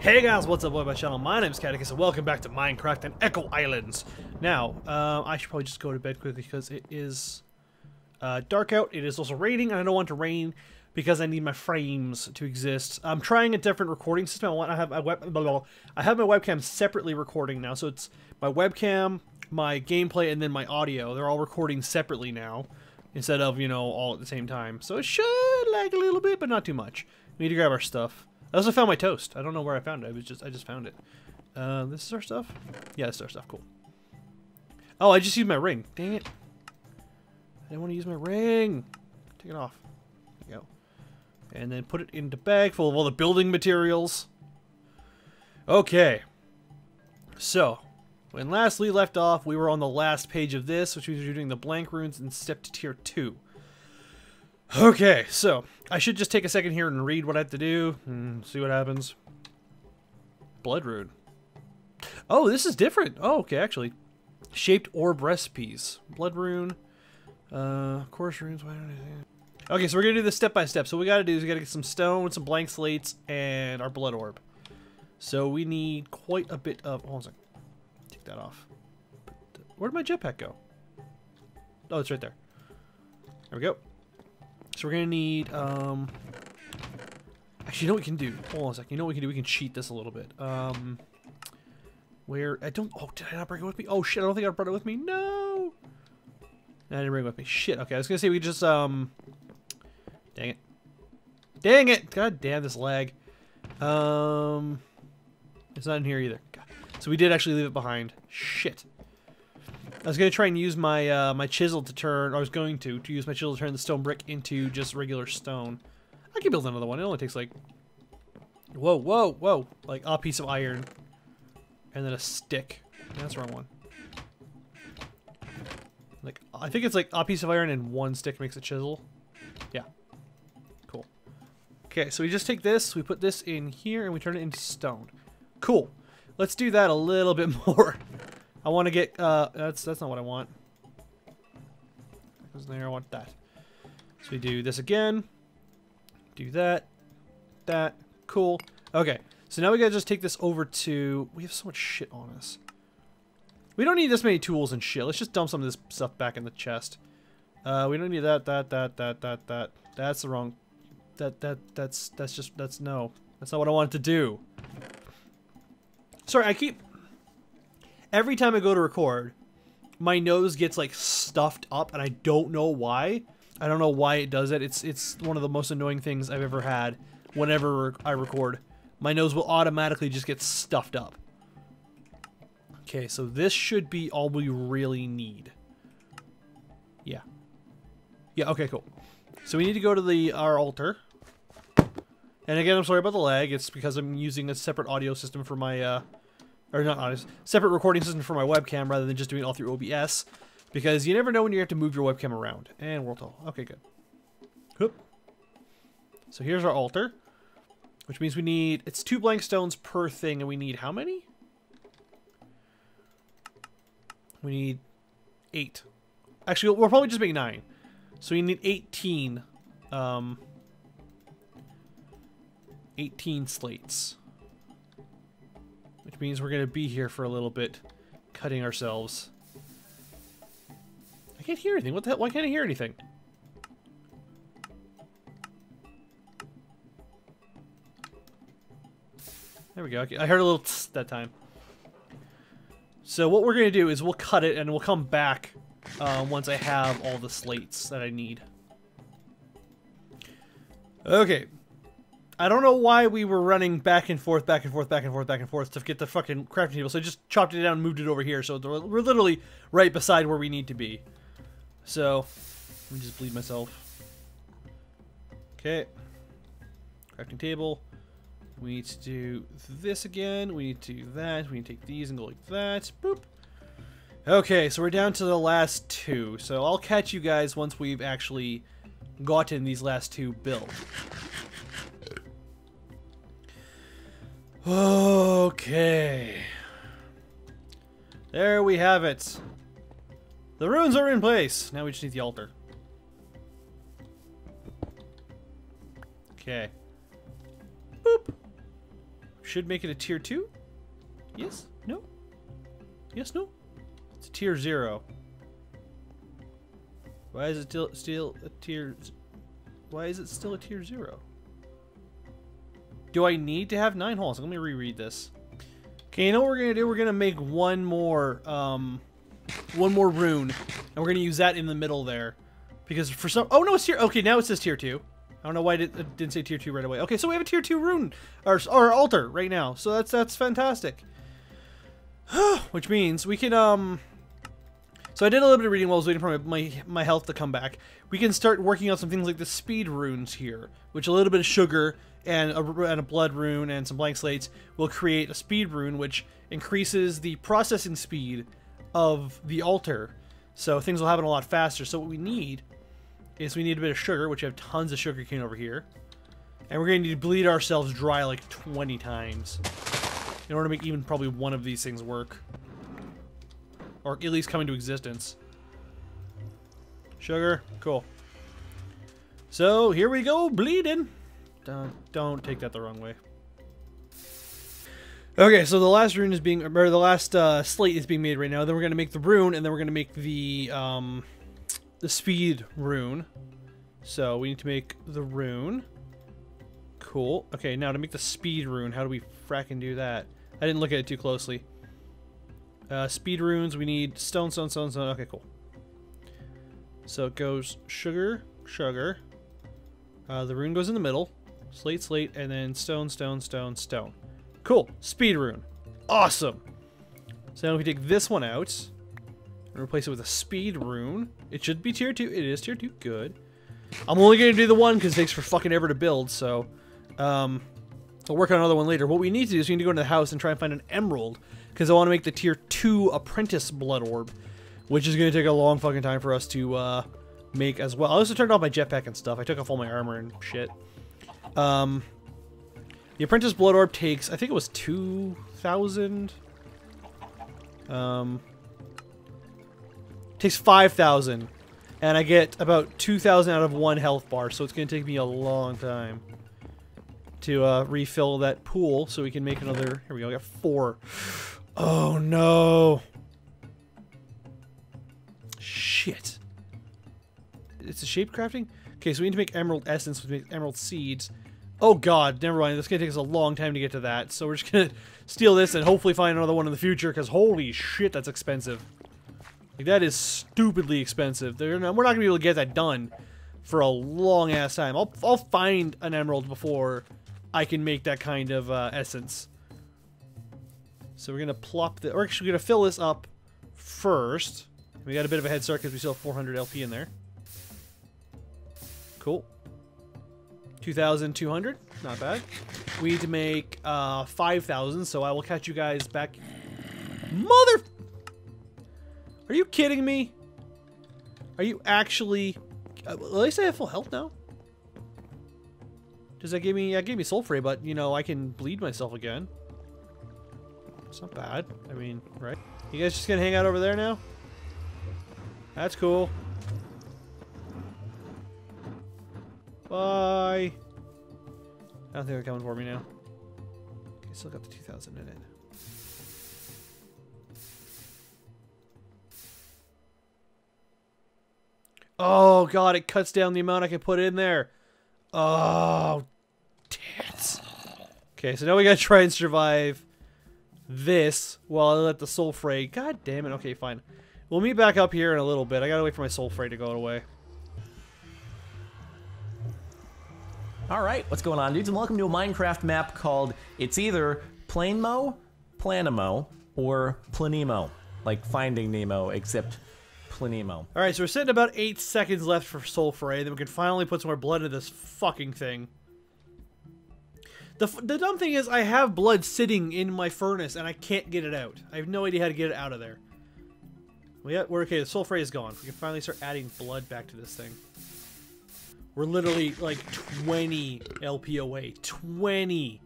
Hey guys, what's up, my channel? My name's Catechus, and welcome back to Minecraft and Echo Islands. Now, I should probably just go to bed quickly because it is dark out. It is also raining, and I don't want to rain because I need my frames to exist. I'm trying a different recording system. I have my webcam separately recording now, so it's my webcam, my gameplay, and then my audio. They're all recording separately now instead of, you know, all at the same time. So it should lag a little bit, but not too much. We need to grab our stuff. I also found my toast. I don't know where I found it. I just found it. This is our stuff? Yeah, this is our stuff. Cool. Oh, I just used my ring. Dang it. I didn't want to use my ring. Take it off. There you go. And then put it in the bag full of all the building materials. Okay. So, when last we left off, we were on the last page of this, which means we're doing the blank runes and step to tier 2. Okay, so I should just take a second here and read what I have to do and see what happens. Blood rune. Oh, this is different. Oh, okay, actually. Shaped orb recipes. Blood rune. Course runes. Okay, so we're going to do this step by step. So what we got to do is we got to get some stone, some blank slates, and our blood orb. So we need quite a bit of... Hold on a second. Take that off. Where did my jetpack go? Oh, it's right there. There we go. So we're gonna need, actually, you know what we can do? Hold on a second. You know what we can do? We can cheat this a little bit. Oh, did I not bring it with me? Oh shit, I don't think I brought it with me. No! I didn't bring it with me. Shit, okay, I was gonna say we just, dang it. Dang it! God damn this lag. It's not in here either. God. So we did actually leave it behind. Shit. I was going to try and use my my chisel to turn... I was going to use my chisel to turn the stone brick into just regular stone. I can build another one. It only takes like... Whoa, whoa, whoa. Like a piece of iron. And then a stick. That's the wrong one. Like, I think it's like a piece of iron and one stick makes a chisel. Yeah. Cool. Okay, so we just take this. We put this in here and we turn it into stone. Cool. Let's do that a little bit more. I want to get, that's not what I want. Because there, I want that. So we do this again. Do that. That. Cool. Okay. So now we gotta just take this over to, we have so much shit on us. We don't need this many tools and shit. Let's just dump some of this stuff back in the chest. We don't need that. That's the wrong, that's no. That's not what I wanted to do. Sorry, I keep... Every time I go to record, my nose gets like stuffed up, and I don't know why. I don't know why it does it. It's one of the most annoying things I've ever had. Whenever I record, my nose will automatically just get stuffed up. Okay, so this should be all we really need. Yeah. Yeah, okay, cool. So we need to go to our altar. And again, I'm sorry about the lag. It's because I'm using a separate audio system for my... Or not honest, separate recording system for my webcam rather than just doing it all through OBS, because you never know when you have to move your webcam around. And world all. Okay, good. Whoop. So here's our altar, which means we need, it's 2 blank stones per thing, and we need how many? We need 8. Actually, we'll probably just make 9. So we need 18 slates. Which means we're going to be here for a little bit, cutting ourselves. I can't hear anything. What the hell? Why can't I hear anything? There we go. I heard a little tss that time. So what we're going to do is we'll cut it and we'll come back once I have all the slates that I need. Okay. I don't know why we were running back and forth to get the fucking crafting table. So I just chopped it down and moved it over here. So we're literally right beside where we need to be. So, let me just bleed myself. Okay. Crafting table. We need to do this again. We need to do that. We need to take these and go like that. Boop. Okay, so we're down to the last 2. So I'll catch you guys once we've actually gotten these last 2 built. Okay. There we have it. The runes are in place. Now we just need the altar. Okay. Boop. Should make it a tier 2? Yes? No? Yes, no? It's a tier 0. Why is it still a tier... Why is it still a tier 0? Do I need to have 9 holes? Let me reread this. Okay, you know what we're going to do? We're going to make one more rune. And we're going to use that in the middle there. Because for some... Oh, no, it's tier... Okay, now it says tier 2. I don't know why it didn't say tier 2 right away. Okay, so we have a tier 2 rune. Or altar right now. So that's fantastic. Which means we can... So I did a little bit of reading while I was waiting for my health to come back. We can start working on some things like the speed runes here, which a little bit of sugar and a blood rune and some blank slates will create a speed rune, which increases the processing speed of the altar. So things will happen a lot faster. So what we need is we need a bit of sugar, which we have tons of sugar cane over here. And we're going to need to bleed ourselves dry like 20 times in order to make even probably one of these things work. Or at least come into existence. Sugar. Cool. So, here we go. Bleeding. Don't take that the wrong way. Okay, so the last rune is being... Or the last slate is being made right now. Then we're going to make the rune. And then we're going to make the speed rune. So, we need to make the rune. Cool. Okay, now to make the speed rune, how do we fracking do that? I didn't look at it too closely. Speed runes, we need stone. Okay, cool. So it goes sugar. The rune goes in the middle. Slate, and then stone. Cool. Speed rune. Awesome. So now if we take this one out and replace it with a speed rune, it should be tier 2. It is tier 2. Good. I'm only going to do the one because it takes for fucking ever to build, so... I'll work on another one later. What we need to do is we need to go into the house and try and find an emerald, because I want to make the tier 2 Apprentice Blood Orb, which is going to take a long fucking time for us to make as well. I also turned off my jetpack and stuff. I took off all my armor and shit. The Apprentice Blood Orb takes, I think it was 2,000. Takes 5,000. And I get about 2,000 out of one health bar, so it's going to take me a long time to refill that pool so we can make another. Here we go, I got 4. Oh no. Shit. It's a shape crafting? Okay, so we need to make emerald essence, we make emerald seeds. Oh god, never mind. That's gonna take us a long time to get to that. So we're just gonna steal this and hopefully find another one in the future, because holy shit, that's expensive. Like, that is stupidly expensive. We're not gonna be able to get that done for a long ass time. I'll find an emerald before I can make that kind of essence. So we're going to plop the... We're actually going to fill this up first. We got a bit of a head start because we still have 400 LP in there. Cool. 2,200. Not bad. We need to make 5,000, so I will catch you guys back... Mother... Are you kidding me? Are you actually... At least I have full health now. Does that give me... That gave me Soul Fray, but, you know, I can bleed myself again. It's not bad. I mean, right? You guys just gonna hang out over there now? That's cool. Bye. I don't think they're coming for me now. Okay, still got the 2,000 in it. Oh god, it cuts down the amount I can put in there. Oh, tits. Okay, so now we gotta try and survive this while I let the Soul Fray. God damn it. Okay, fine. We'll meet back up here in a little bit. I gotta wait for my Soul Fray to go away. Alright, what's going on, dudes? And welcome to a Minecraft map called, it's either Planemo, or Planemo. Like Finding Nemo, except Planemo. Alright, so we're sitting about 8 seconds left for Soul Fray, then we can finally put some more blood into this fucking thing. The dumb thing is I have blood sitting in my furnace and I can't get it out. I have no idea how to get it out of there. We're okay, the Soul Fray is gone. We can finally start adding blood back to this thing. We're literally like 20 LP away. 20!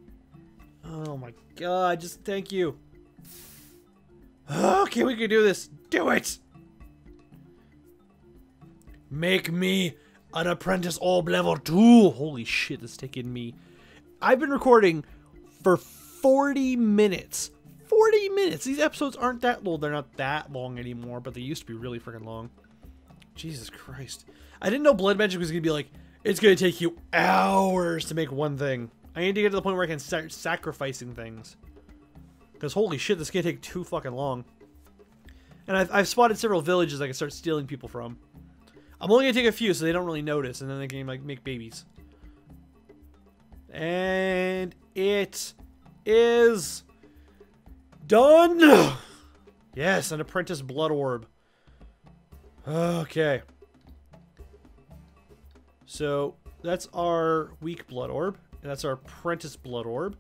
Oh my god, just thank you. Okay, we can do this. Do it! Make me an Apprentice Orb level 2! Holy shit, this is taking me... I've been recording for 40 minutes. 40 minutes. These episodes aren't that long. They're not that long anymore, but they used to be really freaking long. Jesus Christ. I didn't know Blood Magic was going to be like, it's going to take you hours to make one thing. I need to get to the point where I can start sacrificing things. Because holy shit, this is going to take too fucking long. And I've spotted several villages I can start stealing people from. I'm only going to take a few so they don't really notice, and then they can like make babies. And it is... done! Yes, an Apprentice Blood Orb. Okay. So, that's our Weak Blood Orb. And that's our Apprentice Blood Orb.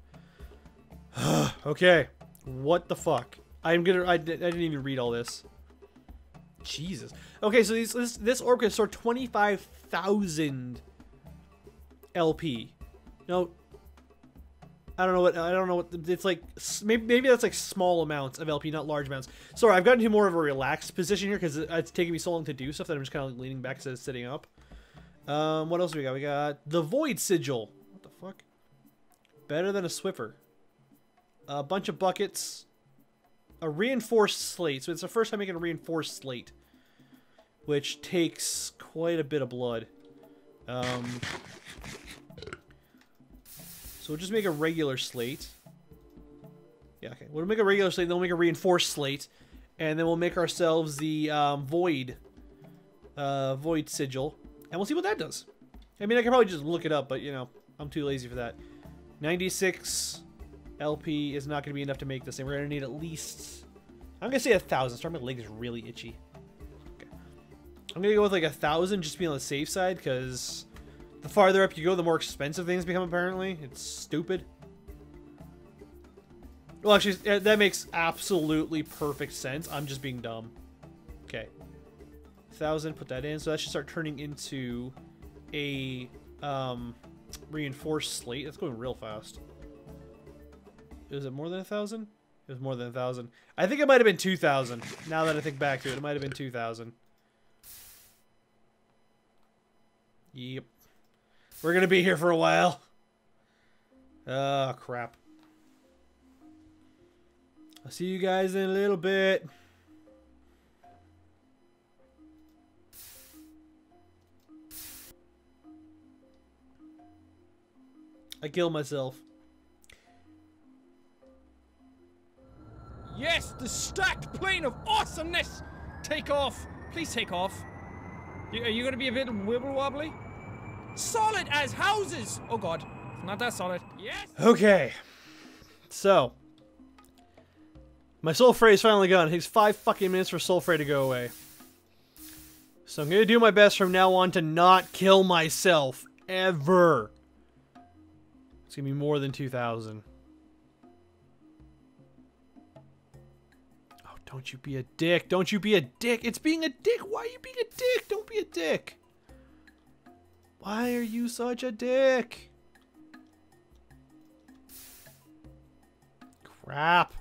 Okay. What the fuck? I didn't even read all this. Jesus. Okay, so this orb can store 25,000 LP. No... I don't know what, it's like, maybe that's like small amounts of LP, not large amounts. Sorry, I've gotten to more of a relaxed position here because it's taking me so long to do stuff that I'm just kind of like leaning back instead of sitting up. What else do we got? We got the Void Sigil. What the fuck? Better than a Swiffer. A bunch of buckets. A reinforced slate. So it's the first time making a reinforced slate, which takes quite a bit of blood. So we'll just make a regular slate. Yeah, okay. We'll make a regular slate, then we'll make a reinforced slate. And then we'll make ourselves the Void Sigil. And we'll see what that does. I mean, I can probably just look it up, but, you know, I'm too lazy for that. 96 LP is not going to be enough to make this thing. We're going to need at least... I'm going to say 1,000. Sorry, my leg is really itchy. Okay. I'm going to go with, like, 1,000 just to be on the safe side, because... the farther up you go, the more expensive things become, apparently. It's stupid. Well, actually, that makes absolutely perfect sense. I'm just being dumb. Okay. 1,000, put that in. So that should start turning into a reinforced slate. That's going real fast. Is it more than 1,000? It was more than 1,000. I think it might have been 2,000. Now that I think back to it, it might have been 2,000. Yep. We're going to be here for a while. Oh, crap. I'll see you guys in a little bit. I killed myself. Yes, the stacked plane of awesomeness! Take off. Please take off. Are you going to be a bit wibble-wobbly? Solid as houses! Oh god, not that solid. Yes! Okay. So. My Soul Fray is finally gone. It takes 5 fucking minutes for Soul Fray to go away. So I'm gonna do my best from now on to not kill myself. Ever. It's gonna be more than 2,000. Oh, don't you be a dick. Don't you be a dick. It's being a dick. Why are you being a dick? Don't be a dick. Why are you such a dick? Crap.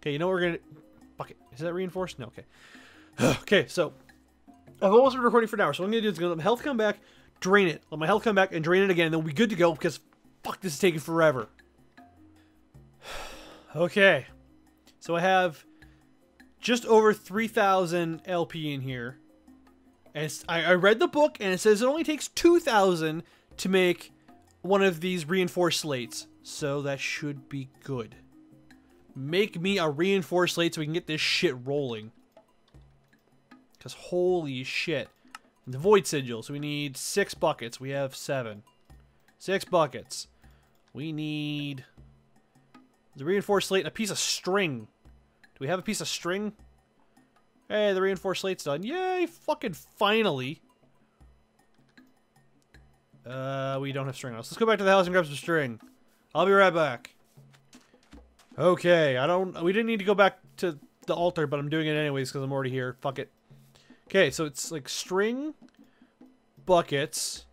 Okay, you know what we're gonna... fuck it. Is that reinforced? No, okay. Okay, so... I've almost been recording for an hour, so what I'm gonna do is let my health come back, drain it. Let my health come back and drain it again, and then we'll be good to go, because fuck, this is taking forever. Okay. So I have... just over 3,000 LP in here. And I read the book and it says it only takes 2,000 to make one of these reinforced slates. So that should be good. Make me a reinforced slate so we can get this shit rolling. Because holy shit. The Void Sigil. So we need 6 buckets. We have 7. 6 buckets. We need the reinforced slate and a piece of string. We have a piece of string. Hey, the reinforced slate's done. Yay, fucking finally. We don't have string else. Let's go back to the house and grab some string. I'll be right back. Okay, we didn't need to go back to the altar, but I'm doing it anyways because I'm already here. Fuck it. Okay, so it's like string, buckets,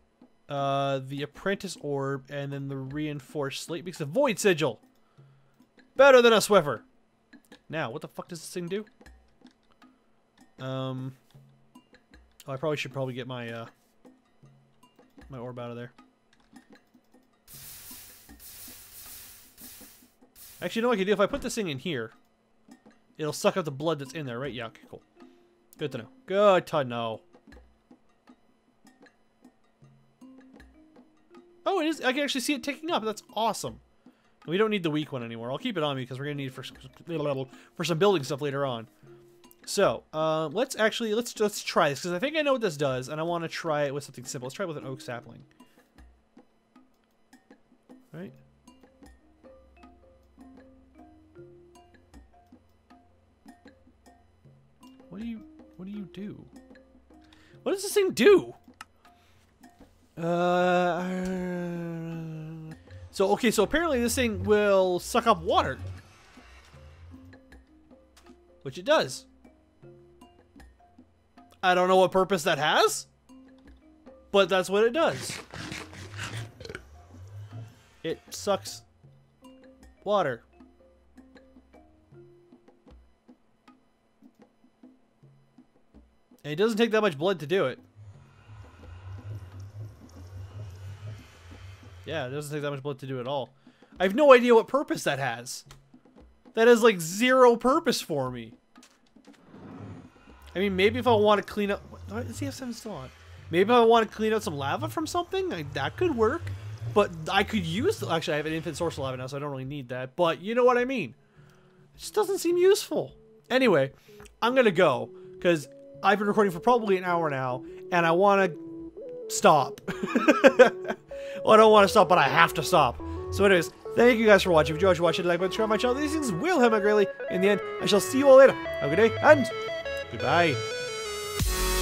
the Apprentice Orb, and then the reinforced slate because the Void Sigil. Better than a Swiffer. Now, what the fuck does this thing do? Oh, I probably should get my, my orb out of there. Actually, you know what I can do? If I put this thing in here, it'll suck up the blood that's in there, right? Yeah, okay, cool. Good to know. Good to know. Oh, it is. I can actually see it ticking up. That's awesome. We don't need the weak one anymore. I'll keep it on me because we're going to need it for some building stuff later on. So, let's try this because I think I know what this does, and I want to try it with something simple. Let's try it with an oak sapling. Right? What do you do? What does this thing do? So, okay, so apparently this thing will suck up water. Which it does. I don't know what purpose that has, but that's what it does. It sucks water. And it doesn't take that much blood to do it. Yeah, it doesn't take that much blood to do it at all. I have no idea what purpose that has. That has like zero purpose for me. I mean, maybe if I want to clean up... Does he have something still on? Maybe if I want to clean out some lava from something, that could work. But I could use... Actually, I have an infinite source of lava now, so I don't really need that. But you know what I mean. It just doesn't seem useful. Anyway, I'm going to go. Because I've been recording for probably an hour now. And I want to stop. Well, I don't want to stop, but I have to stop. So anyways, thank you guys for watching. If you enjoyed watching, like button, subscribe to my channel. These things will help me greatly. In the end, I shall see you all later. Have a good day, and goodbye.